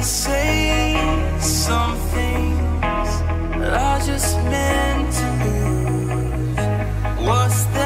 Now I don't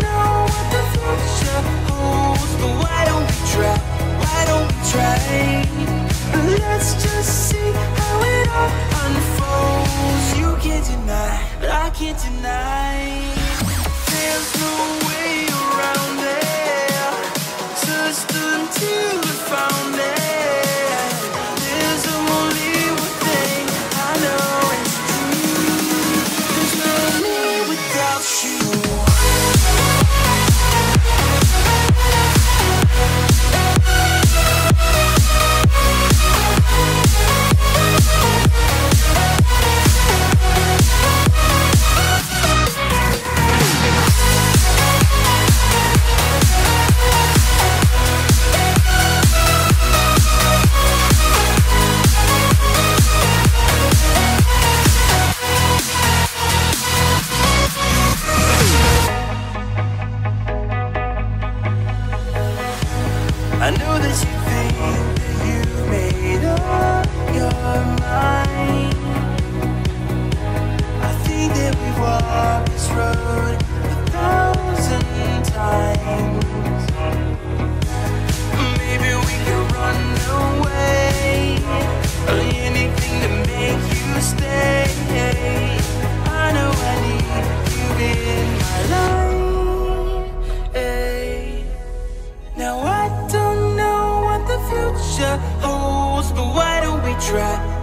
know what the future holds, but why don't we try?